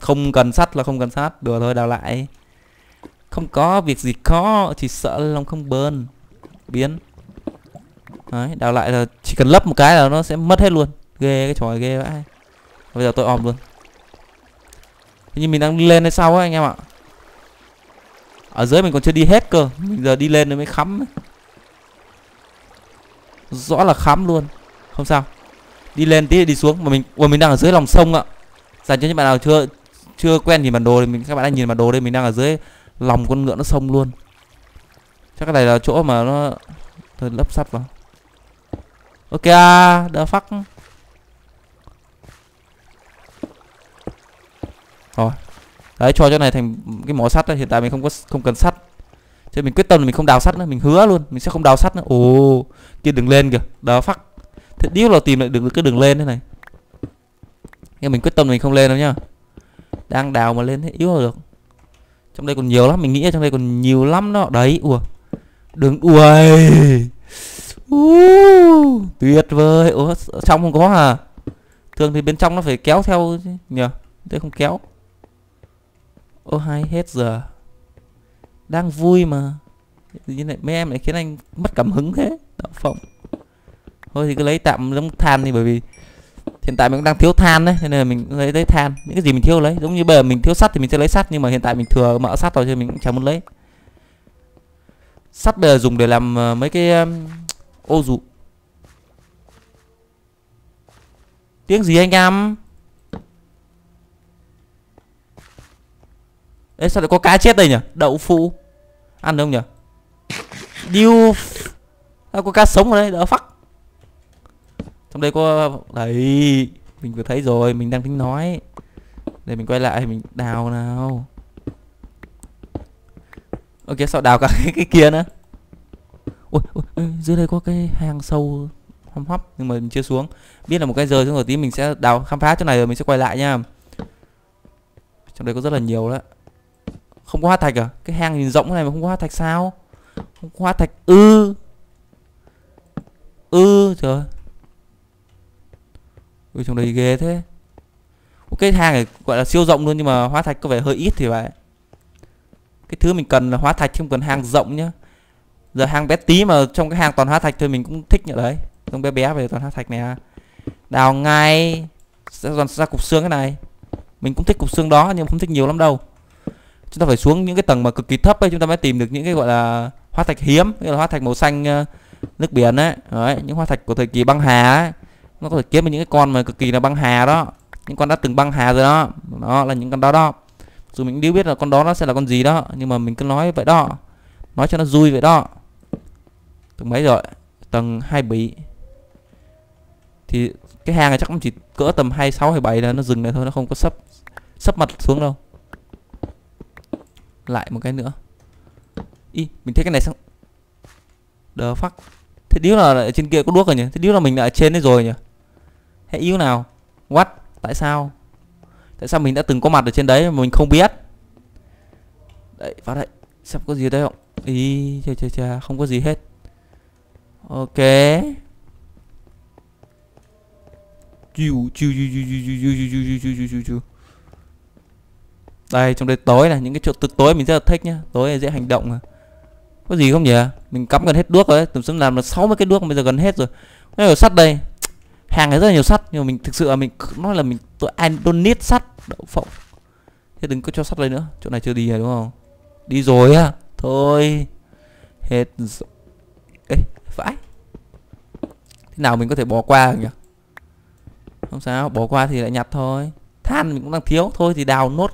không cần sắt là không cần sắt, đùa thôi, đào lại. Không có việc gì khó, chỉ sợ lòng không bền biến. Đấy, đào lại là chỉ cần lấp một cái là nó sẽ mất hết luôn. Ghê, cái trò ghê vãi. Bây giờ tôi òm luôn. Thế nhưng mình đang đi lên hay sao ấy anh em ạ. Ở dưới mình còn chưa đi hết cơ, mình giờ đi lên mới khắm. Rõ là khắm luôn. Không sao. Đi lên tí đi xuống mà mình mà mình đang ở dưới lòng sông ạ. Dành cho những bạn nào chưa chưa quen nhìn bản đồ thì mình các bạn đang nhìn bản đồ đây, mình đang ở dưới lòng con ngựa nó sông luôn. Chắc cái này là chỗ mà nó thôi lấp sắt vào. Ok, the fuck. Rồi. Đấy, cho chỗ này thành cái mỏ sắt đấy, hiện tại mình không có không cần sắt. Chứ mình quyết tâm là mình không đào sắt nữa, mình hứa luôn, mình sẽ không đào sắt nữa. Ồ, kia đường lên kìa, the fuck. Thế điếu là tìm lại được cái đường lên thế này. Nhưng mình quyết tâm mình không lên đâu nhá. Đang đào mà lên thế yếu rồi được. Trong đây còn nhiều lắm, mình nghĩ ở trong đây còn nhiều lắm đó. Đấy, ủa. Đường ui. Uh, tuyệt vời. Ủa, trong không có à? Thường thì bên trong nó phải kéo theo chứ nhỉ. Đây không kéo. Ô hay hết giờ. Đang vui mà. Như này mấy em lại khiến anh mất cảm hứng thế. Đạo phộng. Thôi thì cứ lấy tạm giống than đi, bởi vì hiện tại mình cũng đang thiếu than đấy, nên là mình lấy lấy than. Những cái gì mình thiếu lấy, giống như bây giờ mình thiếu sắt thì mình sẽ lấy sắt, nhưng mà hiện tại mình thừa mỡ sắt rồi cho mình cũng chẳng muốn lấy. Sắt bây giờ dùng để làm mấy cái ô dù. Tiếng gì anh em? Ê sao lại có cá chết đây nhỉ? Đậu phụ. Ăn được không nhỉ? Điêu. Sao có cá sống ở đây, đỡ phắc. Trong đây có đấy, mình vừa thấy rồi, mình đang tính nói. Để mình quay lại mình đào nào. Ok, sao đào cả cái, cái kia nữa. Ôi, ôi, ôi, dưới đây có cái hang sâu hăm hấp nhưng mà mình chưa xuống. Biết là một cái giờ xuống rồi tí mình sẽ đào khám phá chỗ này rồi mình sẽ quay lại nha. Trong đây có rất là nhiều đó. Không có hóa thạch à? Cái hang nhìn rộng này mà không có hóa thạch sao? Không có hóa thạch ư? Ư trời. Ui trong đây ghê thế. Cái hang này gọi là siêu rộng luôn nhưng mà hóa thạch có vẻ hơi ít thì vậy. Cái thứ mình cần là hóa thạch chứ không cần hang rộng nhá. Giờ hang bé tí mà trong cái hang toàn hóa thạch thôi mình cũng thích nhỉ đấy. Trong bé bé về toàn hóa thạch này à. Đào ngay sẽ toàn ra cục xương cái này. Mình cũng thích cục xương đó nhưng không thích nhiều lắm đâu. Chúng ta phải xuống những cái tầng mà cực kỳ thấp ấy, chúng ta mới tìm được những cái gọi là hóa thạch hiếm, như là hóa thạch màu xanh nước biển ấy. Đấy, những hóa thạch của thời kỳ băng hà ấy. Nó có thể kiếm được những cái con mà cực kỳ là băng hà đó. Những con đã từng băng hà rồi đó. Đó là những con đó đó. Dù mình đều biết là con đó nó sẽ là con gì đó, nhưng mà mình cứ nói vậy đó. Nói cho nó vui vậy đó. Tầng mấy rồi? Tầng hai mươi bảy. Thì cái hang này chắc cũng chỉ cỡ tầm hai mươi sáu, hai mươi bảy là nó dừng lại thôi. Nó không có sấp sấp mặt xuống đâu. Lại một cái nữa. Ý, mình thấy cái này sao? The fuck. Thế điếu là ở trên kia có đuốc rồi nhỉ? Thế điếu là mình lại trên đấy rồi nhỉ? Hãy yếu nào? What? Tại sao? Tại sao mình đã từng có mặt ở trên đấy mà mình không biết? Đấy, vào đây. Sắp có gì đây không? Ý, chà chà chà, không có gì hết. Ok. Chiu chiu chiu chiu chiu chiu chiu chiu chiu. Đây, trong đây tối này, những cái chỗ tối tối mình rất là thích nhá. Tối này dễ hành động mà. Có gì không nhỉ? Mình cắm gần hết đuốc rồi đấy, tầm sớm làm là sáu mươi cái đuốc bây giờ gần hết rồi. Nó nhiều sắt đây. Hàng này rất là nhiều sắt nhưng mà mình thực sự là mình nói là mình tôi I don't need sắt, đậu phộng. Thế đừng có cho sắt đây nữa. Chỗ này chưa đi rồi đúng không? Đi rồi á. Thôi. Hết rồi. Ê, vãi. Thế nào mình có thể bỏ qua được nhỉ? Không sao, bỏ qua thì lại nhặt thôi. Than mình cũng đang thiếu. Thôi thì đào nốt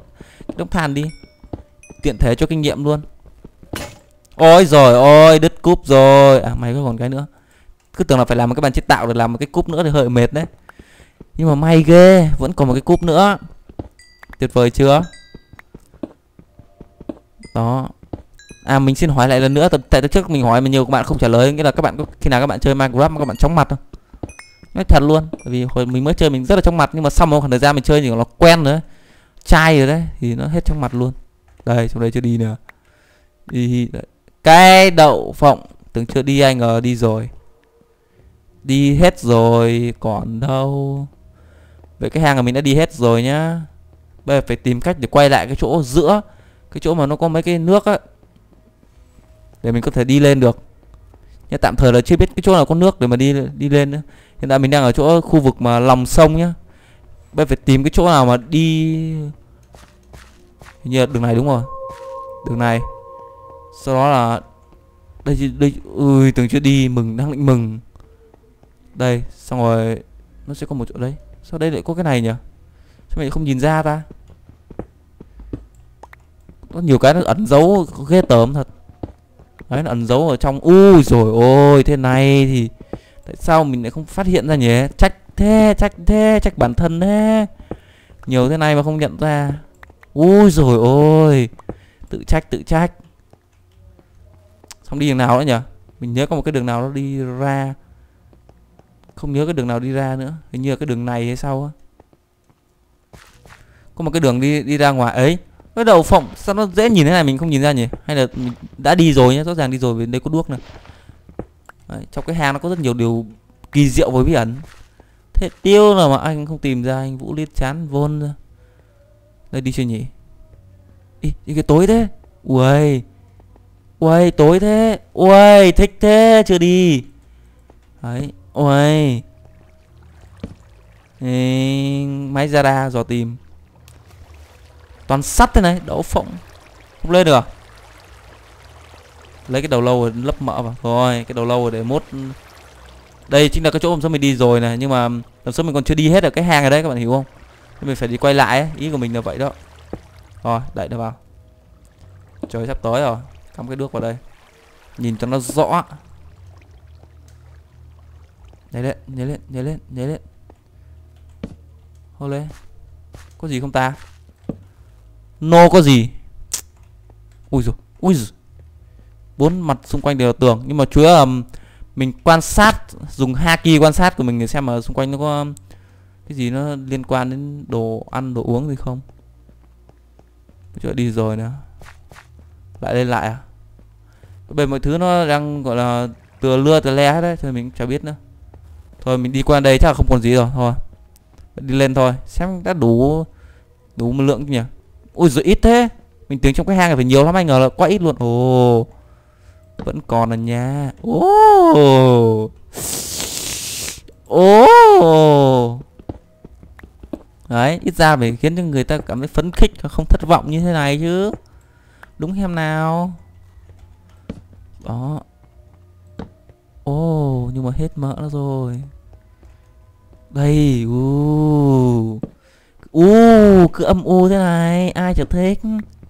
cái đống than đi, tiện thể cho kinh nghiệm luôn. Ôi rồi ôi, đứt cúp rồi. À mày có còn cái nữa. Cứ tưởng là phải làm một cái bàn chế tạo rồi làm một cái cúp nữa thì hơi mệt đấy. Nhưng mà may ghê, vẫn còn một cái cúp nữa. Tuyệt vời chưa? Đó. À mình xin hỏi lại lần nữa, tại từ trước mình hỏi mà nhiều các bạn không trả lời, nghĩa là các bạn có khi nào các bạn chơi Minecraft mà các bạn chóng mặt không? Nói thật luôn, bởi vì hồi mình mới chơi mình rất là chóng mặt, nhưng mà sau một khoảng thời gian mình chơi thì nó quen rồi, chai rồi đấy thì nó hết chóng mặt luôn. Đây, trong đây chưa đi nữa. Đi cái đậu phộng tưởng chưa đi, anh ngờ đi rồi. Đi hết rồi còn đâu. Vậy cái hang của mình đã đi hết rồi nhá. Bây giờ phải tìm cách để quay lại cái chỗ giữa, cái chỗ mà nó có mấy cái nước á, để mình có thể đi lên được. Nhưng tạm thời là chưa biết cái chỗ nào có nước để mà đi đi lên nữa. Hiện tại mình đang ở chỗ khu vực mà lòng sông nhá. Bây giờ phải tìm cái chỗ nào mà đi. Hình như là đường này, đúng rồi, đường này. Sau đó là đây, đây ui tưởng chưa đi, mừng đang định mừng. Đây, xong rồi nó sẽ có một chỗ đấy. Sau đây lại có cái này nhỉ? Sao mày không nhìn ra ta? Có nhiều cái nó ẩn giấu ghê tởm thật. Đấy, nó ẩn giấu ở trong. Ui rồi ôi, thế này thì tại sao mình lại không phát hiện ra nhỉ? Trách thế, trách thế, trách bản thân thế. Nhiều thế này mà không nhận ra. Ui rồi ôi, tự trách tự trách. Xong đi đường nào nữa nhỉ? Mình nhớ có một cái đường nào nó đi ra. Không nhớ cái đường nào đi ra nữa. Hình như là cái đường này hay sao á. Có một cái đường đi đi ra ngoài ấy. Cái đầu phộng sao nó dễ nhìn thế này mình không nhìn ra nhỉ? Hay là mình đã đi rồi nhá, rõ ràng đi rồi. Vì đây có đuốc này. Đấy, trong cái hang nó có rất nhiều điều kỳ diệu với bí ẩn. Thế tiêu nào mà anh không tìm ra, anh Vũ Lít chán vôn ra. Đây đi chưa nhỉ? Ý, cái tối thế. Uầy, uầy tối thế. Uầy thích thế, chưa đi. Đấy. Ôi Ê, máy radar dò tìm toàn sắt thế này. Đậu phộng không lên được à? Lấy cái đầu lâu rồi lấp mỡ vào. Rồi cái đầu lâu rồi để mốt. Đây chính là cái chỗ hôm sau mình đi rồi này. Nhưng mà hôm sau mình còn chưa đi hết ở cái hang ở đấy, các bạn hiểu không? Nên mình phải đi quay lại ấy. Ý của mình là vậy đó. Rồi đẩy nó vào. Trời sắp tối rồi. Cắm cái đuốc vào đây, nhìn cho nó rõ. Nhảy lên, nhảy lên, nhảy lên, nhảy lên. Hô lên. Có gì không ta? No có gì. Ui giời, ui giời. Bốn mặt xung quanh đều là tường. Nhưng mà chúa um, mình quan sát, dùng haki quan sát của mình để xem mà xung quanh nó có cái gì nó liên quan đến đồ ăn, đồ uống gì không. Chúa đi rồi nè. Lại lên lại à? Bởi mọi thứ nó đang gọi là từa lưa từa le hết đấy, cho nên mình cũng chả biết nữa. Thôi mình đi qua đây chắc là không còn gì rồi. Thôi đi lên thôi. Xem đã đủ đủ một lượng nhỉ. Ui giời ít thế. Mình tưởng trong cái hang này phải nhiều lắm, anh ngờ là quá ít luôn. Ồ oh, vẫn còn là nha. Ồ oh. Ồ oh. Đấy, ít ra phải khiến cho người ta cảm thấy phấn khích, không thất vọng như thế này chứ. Đúng hem nào. Đó. Ồ oh, nhưng mà hết mỡ nó rồi. Đây, u, u, cứ âm u thế này, ai chả thích.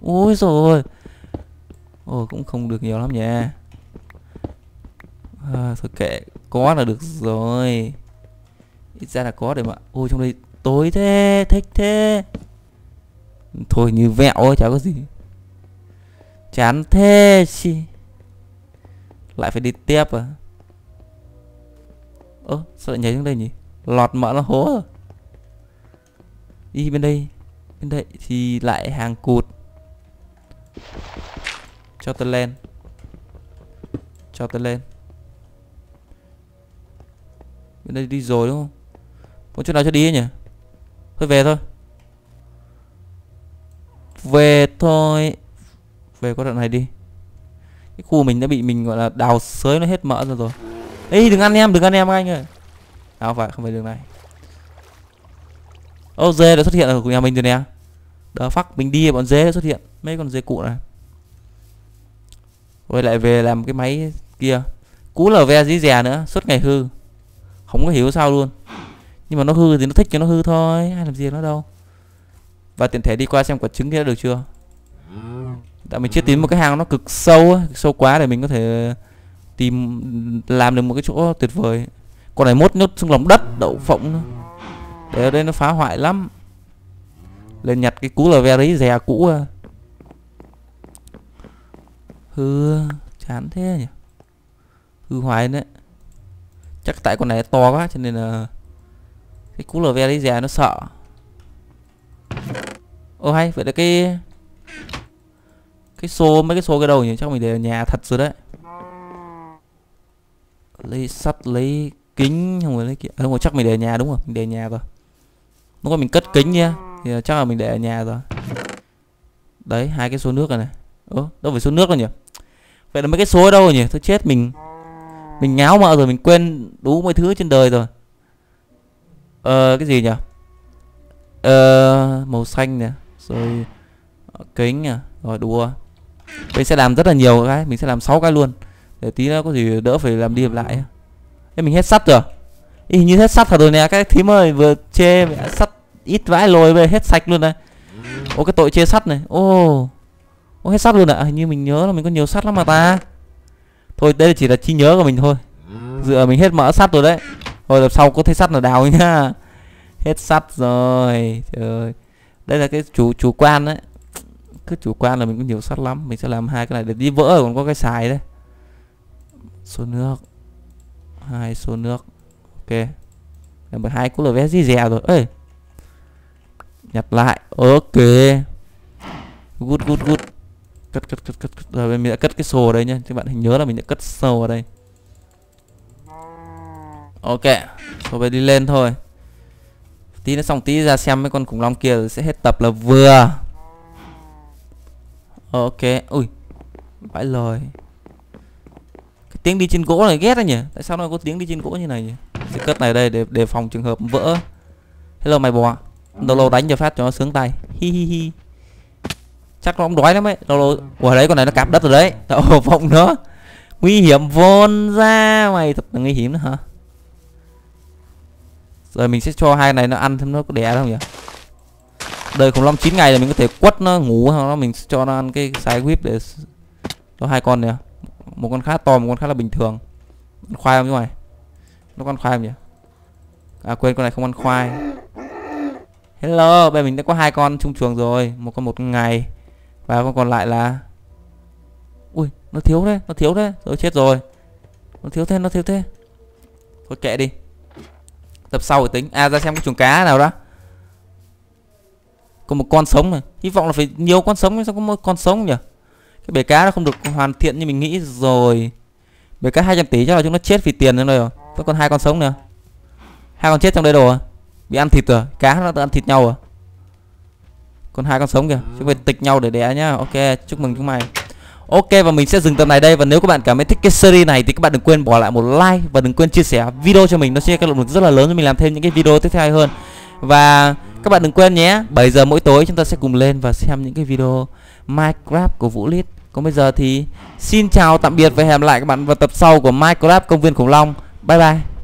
Ôi rồi, ồ cũng không được nhiều lắm nhỉ. À, thôi kệ, có là được rồi. Ít ra là có để mà. Ôi trong đây tối thế, thích thế. Thôi như vẹo ơi, chả có gì. Chán thế chi. Lại phải đi tiếp à? Ơ, sao lại nhảy xuống đây nhỉ? Lọt mỡ nó hố rồi. Đi bên đây. Bên đây thì lại hàng cụt. Cho tôi lên. Cho tôi lên. Bên đây đi rồi đúng không? Có chỗ nào cho đi nhỉ? Thôi về thôi. Về thôi. Về qua đoạn này đi. Cái khu mình đã bị mình gọi là đào xới nó hết mỡ rồi rồi. Ê đừng ăn em, đừng ăn em các anh ơi. À không phải, không phải đường này. Ô oh, dê đã xuất hiện ở nhà mình rồi nè. Đờ phắc, mình đi bọn dê đã xuất hiện. Mấy con dê cụ này. Rồi lại về làm cái máy kia. Cú lờ ve dí dè nữa, suốt ngày hư. Không có hiểu sao luôn. Nhưng mà nó hư thì nó thích cho nó hư thôi, ai làm gì nó đâu. Và tiện thể đi qua xem quả trứng kia được chưa. Tại mình chưa tìm một cái hang nó cực sâu, cực sâu quá để mình có thể tìm làm được một cái chỗ tuyệt vời. Con này mốt nhốt xuống lòng đất, đậu phộng nữa. Để ở đây nó phá hoại lắm. Lên nhặt cái cú là ve đấy dè cũ à. Hư, chán thế nhỉ. Hư hoài đấy. Chắc tại con này to quá cho nên là cái cú lờ ve đấy dè nó sợ. Ô hay, vậy là cái Cái xô, mấy cái xô cái đầu nhỉ. Chắc mình để ở nhà thật rồi đấy. Lấy sắt, lấy kính, không phải lấy kia. À, đúng rồi, chắc mình để ở nhà đúng rồi, mình để ở nhà rồi. Đúng rồi, mình cất kính nha. Thì chắc là mình để ở nhà rồi. Đấy, hai cái xô nước rồi này. Ủa, đâu phải xô nước rồi nhỉ. Vậy là mấy cái xô ở đâu rồi nhỉ. Thôi chết mình. Mình ngáo mợ rồi, mình quên đủ mọi thứ trên đời rồi. Ờ, cái gì nhỉ. Ờ, màu xanh nè. Rồi kính nè. Rồi đùa. Mình sẽ làm rất là nhiều cái. Mình sẽ làm sáu cái luôn. Để tí nữa có gì đỡ phải làm đi làm lại. Thế mình hết sắt rồi. Ý, hình như hết sắt thật rồi nè. Cái thím ơi vừa chê mẹ sắt ít vãi lồi về hết sạch luôn này. Ô cái tội chê sắt này. Ô Ô hết sắt luôn ạ. À, hình như mình nhớ là mình có nhiều sắt lắm mà ta. Thôi đây chỉ là trí nhớ của mình thôi. Dựa mình hết mỡ sắt rồi đấy. Hồi lập sau có thấy sắt là đào nhá. Hết sắt rồi. Trời. Đây là cái chủ chủ quan đấy. Cứ chủ quan là mình có nhiều sắt lắm. Mình sẽ làm hai cái này để đi vỡ còn có cái xài đấy. Số nước. Hai số nước. Ok. Làm bởi hai cũng là vé gì dè rồi. Ê. Nhặt lại. Ok. Good good good. Cất cất cất cất. Rồi mình đã cất cái sổ đây nhá. Các bạn hình nhớ là mình đã cất sổ ở đây. Ok. Rồi về đi lên thôi. Tí nó xong tí ra xem mấy con khủng long kia rồi sẽ hết tập là vừa. Ok. Ui. Vãi lời. Cái tiếng đi trên gỗ này ghét đấy nhỉ. Tại sao nó có tiếng đi trên gỗ như này nhỉ. Sẽ cất này đây để đề phòng trường hợp vỡ. Hello mày bò. Lâu lâu đánh cho phát cho nó sướng tay. Hi hi hi. Chắc nó cũng đói lắm ấy. Lâu lâu. Ủa đấy con này nó cạp đất rồi đấy. Đậu phộng nó. Nguy hiểm vôn ra. Mày thật là nguy hiểm nữa hả. Rồi mình sẽ cho hai này nó ăn thêm nó có đẻ không nhỉ. Đời khủng long chín ngày là mình có thể quất nó ngủ hoặc là mình sẽ cho nó ăn cái side whip để cho hai con nè. Một con khá to, một con khá là bình thường. Ăn khoai không chứ mày. Nó có ăn khoai không nhỉ. À quên con này không ăn khoai. Hello, bây giờ mình đã có hai con chung chuồng rồi. Một con một ngày. Và con còn lại là ui, nó thiếu đấy, nó thiếu đấy. Rồi chết rồi. Nó thiếu thế, nó thiếu thế. Thôi kệ đi. Tập sau phải tính. À ra xem cái chuồng cá nào đó. Có một con sống này. Hy vọng là phải nhiều con sống. Sao có một con sống nhỉ. Cái bể cá nó không được hoàn thiện như mình nghĩ rồi. Bể cá hai trăm tỷ chắc là chúng nó chết vì tiền trong đây rồi. Vẫn còn hai con sống nữa. Hai con chết trong đây đồ à. Bị ăn thịt rồi. Cá nó tự ăn thịt nhau à. Còn hai con sống kìa. Chúng phải tịch nhau để đẻ nhá. Ok chúc mừng chúng mày. Ok và mình sẽ dừng tập này đây. Và nếu các bạn cảm thấy thích cái series này thì các bạn đừng quên bỏ lại một like. Và đừng quên chia sẻ video cho mình. Nó sẽ có động lực rất là lớn cho mình làm thêm những cái video tiếp theo hơn. Và các bạn đừng quên nhé, bảy giờ mỗi tối chúng ta sẽ cùng lên và xem những cái video Minecraft của Vũ Lít. Còn bây giờ thì xin chào tạm biệt và hẹn gặp lại các bạn vào tập sau của Minecraft Công viên khủng long. Bye bye.